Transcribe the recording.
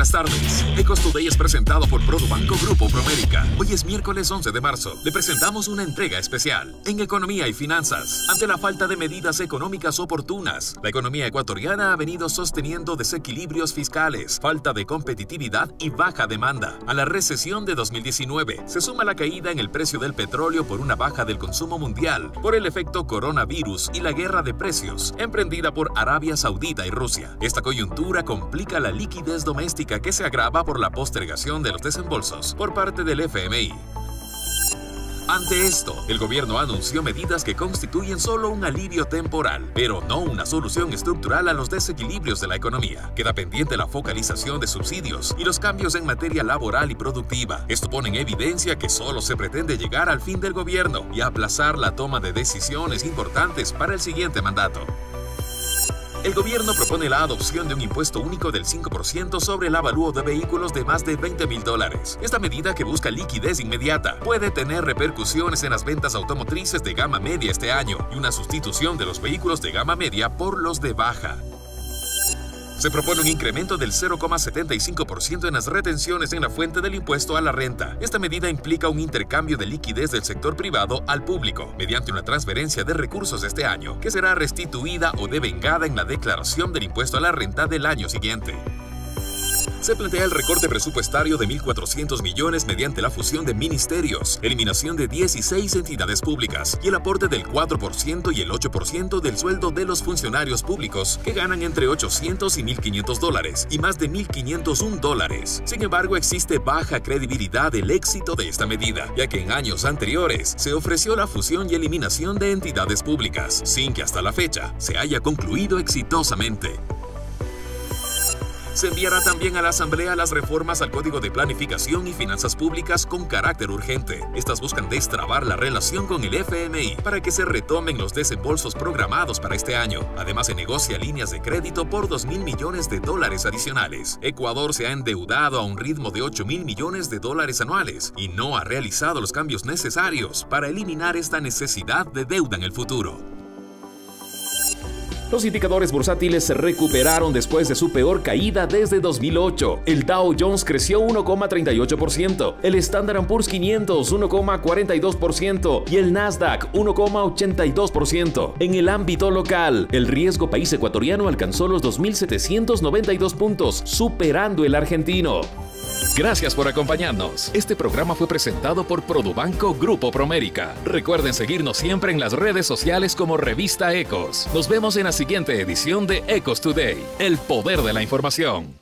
Buenas tardes. Ekos Today es presentado por Produbanco Grupo Promérica. Hoy es miércoles 11 de marzo. Le presentamos una entrega especial en Economía y Finanzas. Ante la falta de medidas económicas oportunas, la economía ecuatoriana ha venido sosteniendo desequilibrios fiscales, falta de competitividad y baja demanda. A la recesión de 2019 se suma la caída en el precio del petróleo por una baja del consumo mundial, por el efecto coronavirus y la guerra de precios emprendida por Arabia Saudita y Rusia. Esta coyuntura complica la liquidez doméstica que se agrava por la postergación de los desembolsos por parte del FMI. Ante esto, el gobierno anunció medidas que constituyen solo un alivio temporal, pero no una solución estructural a los desequilibrios de la economía. Queda pendiente la focalización de subsidios y los cambios en materia laboral y productiva. Esto pone en evidencia que solo se pretende llegar al fin del gobierno y aplazar la toma de decisiones importantes para el siguiente mandato. El gobierno propone la adopción de un impuesto único del 5% sobre el avalúo de vehículos de más de $20.000. Esta medida, que busca liquidez inmediata, puede tener repercusiones en las ventas automotrices de gama media este año y una sustitución de los vehículos de gama media por los de baja. Se propone un incremento del 0,75% en las retenciones en la fuente del impuesto a la renta. Esta medida implica un intercambio de liquidez del sector privado al público, mediante una transferencia de recursos este año, que será restituida o devengada en la declaración del impuesto a la renta del año siguiente. Se plantea el recorte presupuestario de 1.400 millones mediante la fusión de ministerios, eliminación de 16 entidades públicas y el aporte del 4% y el 8% del sueldo de los funcionarios públicos, que ganan entre $800 y $1.500 y más de $1.501. Sin embargo, existe baja credibilidad del éxito de esta medida, ya que en años anteriores se ofreció la fusión y eliminación de entidades públicas, sin que hasta la fecha se haya concluido exitosamente. Se enviará también a la Asamblea las reformas al Código de Planificación y Finanzas Públicas con carácter urgente. Estas buscan destrabar la relación con el FMI para que se retomen los desembolsos programados para este año. Además, se negocia líneas de crédito por $2.000 millones adicionales. Ecuador se ha endeudado a un ritmo de $8.000 millones anuales y no ha realizado los cambios necesarios para eliminar esta necesidad de deuda en el futuro. Los indicadores bursátiles se recuperaron después de su peor caída desde 2008. El Dow Jones creció 1,38%, el Standard & Poor's 500 1,42% y el Nasdaq 1,82%. En el ámbito local, el riesgo país ecuatoriano alcanzó los 2.792 puntos, superando el argentino. Gracias por acompañarnos. Este programa fue presentado por Produbanco Grupo Promérica. Recuerden seguirnos siempre en las redes sociales como Revista Ekos. Nos vemos en la siguiente edición de Ekos Today, el poder de la información.